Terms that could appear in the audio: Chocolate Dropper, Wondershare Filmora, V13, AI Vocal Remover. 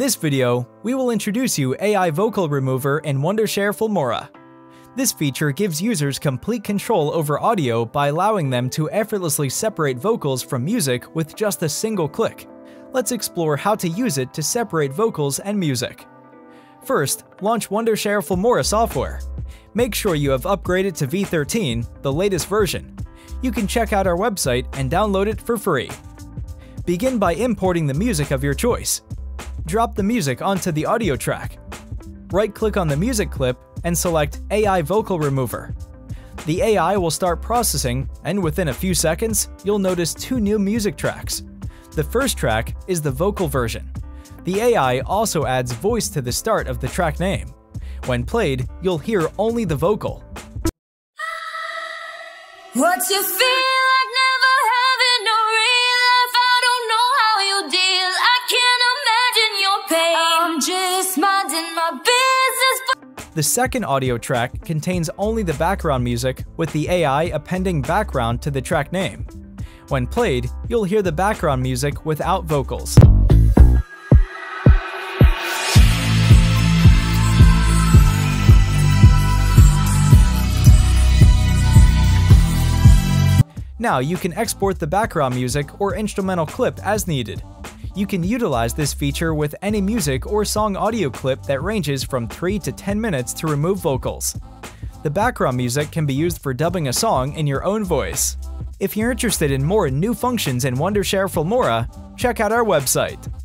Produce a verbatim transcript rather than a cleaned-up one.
this video, we will introduce you A I Vocal Remover in Wondershare Filmora. This feature gives users complete control over audio by allowing them to effortlessly separate vocals from music with just a single click. Let's explore how to use it to separate vocals and music. First, launch Wondershare Filmora software. Make sure you have upgraded to V thirteen, the latest version. You can check out our website and download it for free. Begin by importing the music of your choice. Drop the music onto the audio track. Right-click on the music clip and select A I Vocal Remover. The A I will start processing, and within a few seconds, you'll notice two new music tracks. The first track is the vocal version. The A I also adds voice to the start of the track name. When played, you'll hear only the vocal. What you feel? The second audio track contains only the background music, with the A I appending background to the track name. When played, you'll hear the background music without vocals. Now you can export the background music or instrumental clip as needed. You can utilize this feature with any music or song audio clip that ranges from three to ten minutes to remove vocals. The background music can be used for dubbing a song in your own voice. If you're interested in more new functions in Wondershare Filmora, check out our website.